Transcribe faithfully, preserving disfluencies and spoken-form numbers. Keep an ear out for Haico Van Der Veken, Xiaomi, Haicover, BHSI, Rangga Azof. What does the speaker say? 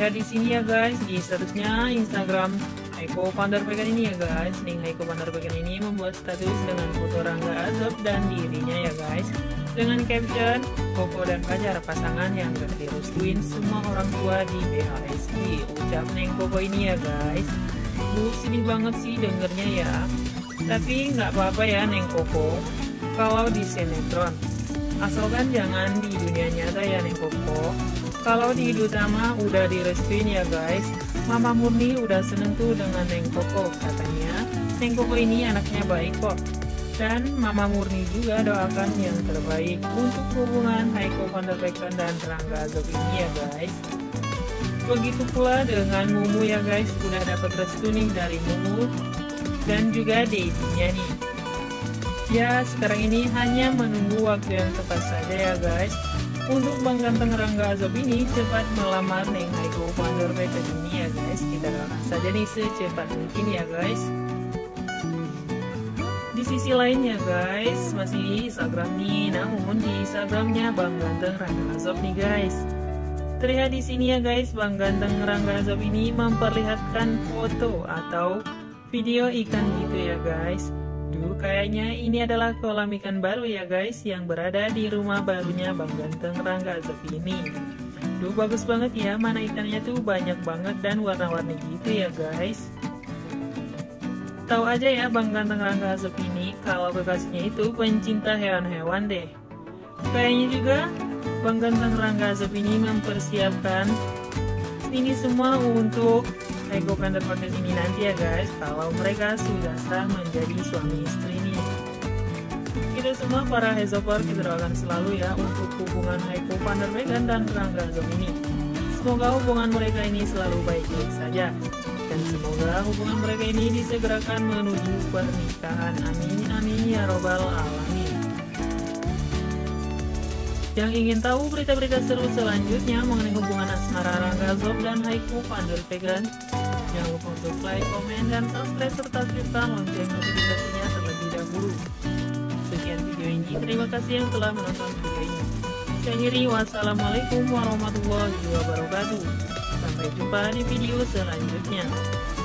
lihat di sini ya guys, di statusnya Instagram Haico Van Der Veken ini ya guys. Link Haico Van Der Veken ini membuat status dengan foto Rangga Azof dan dirinya ya guys, dengan caption Koko dan Fajar pasangan yang gak direstuin semua orang tua di B H S I. Ucap Neng Koko ini ya guys. Bu, sedih banget sih dengernya ya, tapi nggak apa-apa ya Neng Koko kalau di sinetron, asalkan jangan di dunia nyata ya Neng Koko. Kalau di Dutama udah direstuin ya guys, Mama Murni udah seneng tuh dengan Neng Koko. Katanya Neng Koko ini anaknya baik kok, dan Mama Murni juga doakan yang terbaik untuk hubungan Haico Van Der Veken dan Rangga Azof ini ya guys. Begitu pula dengan Mumu ya guys, udah dapat restu nih dari Mumu dan juga Daisynya nih. Ya, sekarang ini hanya menunggu waktu yang tepat saja ya guys untuk Bang Ganteng Rangga Azof ini cepat melamar Neng Haico Van Der Veken ini ya guys. Kita doakan saja nih secepat mungkin ya guys. Di sisi lainnya guys, masih di Instagram nih, namun di Instagramnya Bang Ganteng Rangga Azof nih guys. Terlihat di sini ya guys, Bang Ganteng Rangga Azof ini memperlihatkan foto atau video ikan gitu ya guys. Duh, kayaknya ini adalah kolam ikan baru ya guys, yang berada di rumah barunya Bang Ganteng Rangga Azof ini. Duh, bagus banget ya, mana ikannya tuh banyak banget dan warna-warni gitu ya guys. Tahu aja ya Bang Ganteng Rangga Azof ini kalau kekasihnya itu pencinta hewan-hewan deh. Kayaknya juga Bang Ganteng Rangga Azof ini mempersiapkan ini semua untuk Haico Van Der Veken ini nanti ya guys, kalau mereka sudah sah menjadi suami istri nih. Kita semua para Haicover kita doakan selalu ya untuk hubungan Haico Van Der Veken dan Rangga Azof ini. Semoga hubungan mereka ini selalu baik-baik saja, dan semoga hubungan mereka ini disegerakan menuju pernikahan. Amin amin ya robbal alamin. Yang ingin tahu berita-berita seru selanjutnya mengenai hubungan asmara Rangga Azof dan Haico Van Der Veken, jangan lupa untuk like, komen, dan subscribe serta aktifkan lonceng notifikasinya terlebih dahulu. Sekian video ini, terima kasih yang telah menonton video ini. Saya akhiri, wassalamualaikum warahmatullahi wabarakatuh. Sampai jumpa di video selanjutnya.